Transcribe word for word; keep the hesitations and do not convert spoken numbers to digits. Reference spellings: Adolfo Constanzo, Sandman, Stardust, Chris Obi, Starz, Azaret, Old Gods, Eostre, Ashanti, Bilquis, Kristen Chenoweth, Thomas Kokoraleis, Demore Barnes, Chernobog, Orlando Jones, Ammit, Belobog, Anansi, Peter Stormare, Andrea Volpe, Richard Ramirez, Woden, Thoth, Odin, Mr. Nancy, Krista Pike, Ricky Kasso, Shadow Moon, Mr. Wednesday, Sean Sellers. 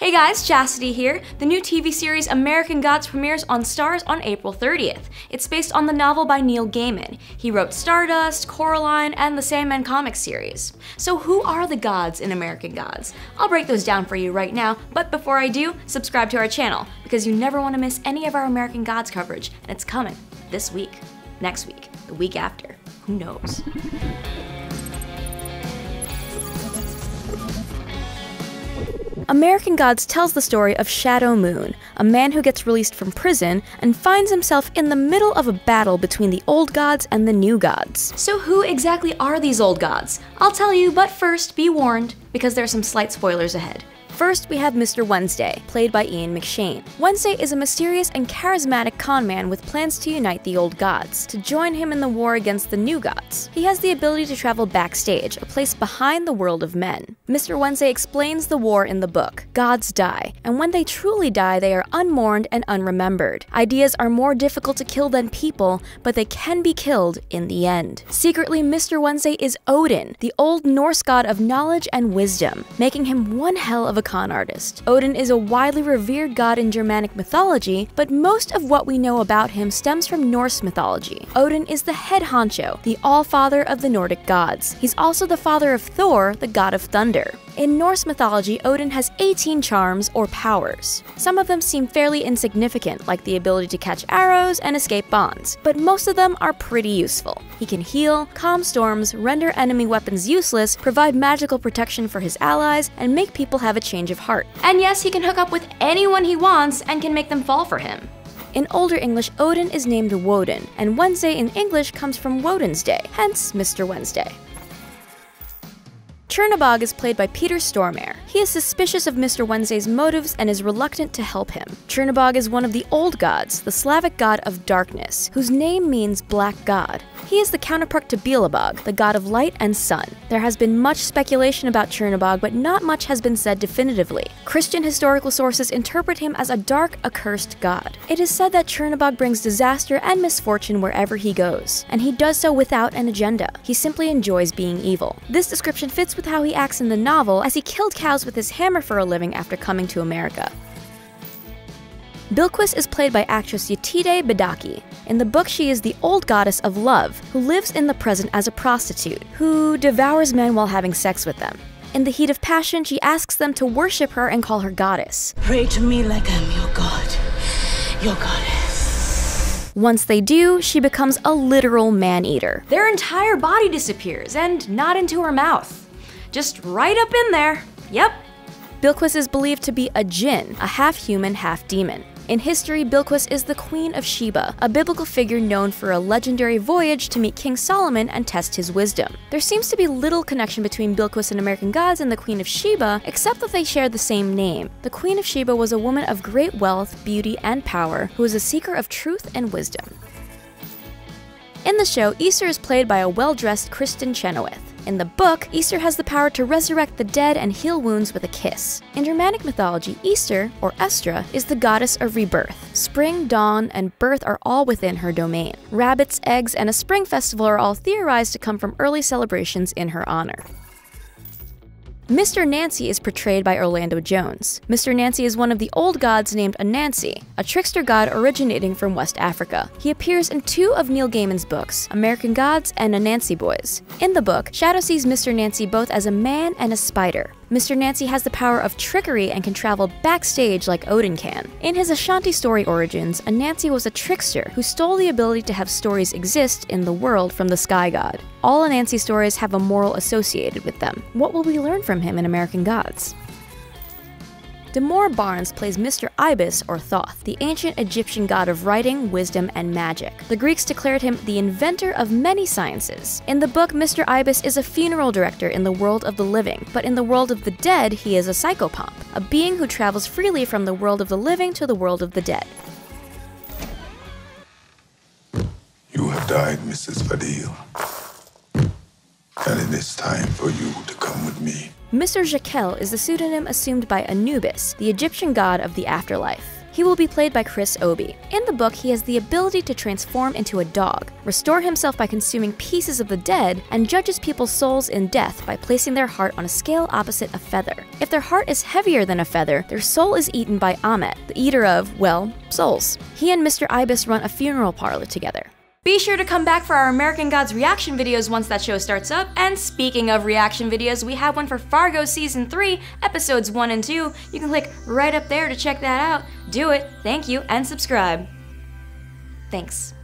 Hey guys, Chastity here. The new T V series American Gods premieres on Starz on April thirtieth. It's based on the novel by Neil Gaiman. He wrote Stardust, Coraline, and the Sandman comic series. So who are the gods in American Gods? I'll break those down for you right now, but before I do, subscribe to our channel, because you never want to miss any of our American Gods coverage, and it's coming this week, next week, the week after, who knows. American Gods tells the story of Shadow Moon, a man who gets released from prison and finds himself in the middle of a battle between the old gods and the new gods. So who exactly are these old gods? I'll tell you, but first be warned, because there are some slight spoilers ahead. First, we have Mister Wednesday, played by Ian McShane. Wednesday is a mysterious and charismatic con man with plans to unite the old gods, to join him in the war against the new gods. He has the ability to travel backstage, a place behind the world of men. Mister Wednesday explains the war in the book. Gods die, and when they truly die, they are unmourned and unremembered. Ideas are more difficult to kill than people, but they can be killed in the end. Secretly, Mister Wednesday is Odin, the old Norse god of knowledge and wisdom, making him one hell of a con artist. Odin is a widely revered god in Germanic mythology, but most of what we know about him stems from Norse mythology. Odin is the head honcho, the all-father of the Nordic gods. He's also the father of Thor, the god of thunder. In Norse mythology, Odin has eighteen charms or powers. Some of them seem fairly insignificant, like the ability to catch arrows and escape bonds, but most of them are pretty useful. He can heal, calm storms, render enemy weapons useless, provide magical protection for his allies, and make people have a chance of heart. And yes, he can hook up with anyone he wants and can make them fall for him. In older English, Odin is named Woden, and Wednesday in English comes from Woden's Day, hence Mister Wednesday. Chernobog is played by Peter Stormare. He is suspicious of Mister Wednesday's motives and is reluctant to help him. Chernobog is one of the old gods, the Slavic god of darkness, whose name means black god. He is the counterpart to Belobog, the god of light and sun. There has been much speculation about Chernobog, but not much has been said definitively. Christian historical sources interpret him as a dark, accursed god. It is said that Chernobog brings disaster and misfortune wherever he goes, and he does so without an agenda. He simply enjoys being evil. This description fits with with how he acts in the novel, as he killed cows with his hammer for a living after coming to America. Bilquis is played by actress Yetide Badaki. In the book, she is the old goddess of love, who lives in the present as a prostitute, who devours men while having sex with them. In the heat of passion, she asks them to worship her and call her goddess. Pray to me like I'm your god, your goddess. Once they do, she becomes a literal man-eater. Their entire body disappears, and not into her mouth. Just right up in there. Yep. Bilquis is believed to be a djinn, a half-human, half-demon. In history, Bilquis is the Queen of Sheba, a biblical figure known for a legendary voyage to meet King Solomon and test his wisdom. There seems to be little connection between Bilquis and American Gods and the Queen of Sheba, except that they share the same name. The Queen of Sheba was a woman of great wealth, beauty, and power, who was a seeker of truth and wisdom. In the show, Eostre is played by a well-dressed Kristen Chenoweth. In the book, Eostre has the power to resurrect the dead and heal wounds with a kiss. In Germanic mythology, Eostre, or Estra, is the goddess of rebirth. Spring, dawn, and birth are all within her domain. Rabbits, eggs, and a spring festival are all theorized to come from early celebrations in her honor. Mister Nancy is portrayed by Orlando Jones. Mister Nancy is one of the old gods named Anansi, a trickster god originating from West Africa. He appears in two of Neil Gaiman's books, American Gods and Anansi Boys. In the book, Shadow sees Mister Nancy both as a man and a spider. Mister Nancy has the power of trickery and can travel backstage like Odin can. In his Ashanti story origins, Anansi was a trickster who stole the ability to have stories exist in the world from the sky god. All Anansi stories have a moral associated with them. What will we learn from him in American Gods? Demore Barnes plays Mister Ibis, or Thoth, the ancient Egyptian god of writing, wisdom, and magic. The Greeks declared him the inventor of many sciences. In the book, Mister Ibis is a funeral director in the world of the living, but in the world of the dead, he is a psychopomp, a being who travels freely from the world of the living to the world of the dead. You have died, Missus Vadil, and it is time for you to come with me. Mister Jacquel is the pseudonym assumed by Anubis, the Egyptian god of the afterlife. He will be played by Chris Obi. In the book, he has the ability to transform into a dog, restore himself by consuming pieces of the dead, and judges people's souls in death by placing their heart on a scale opposite a feather. If their heart is heavier than a feather, their soul is eaten by Ammit, the eater of, well, souls. He and Mister Ibis run a funeral parlor together. Be sure to come back for our American Gods reaction videos once that show starts up, and speaking of reaction videos, we have one for Fargo Season three, Episodes one and two. You can click right up there to check that out. Do it, thank you, and subscribe. Thanks.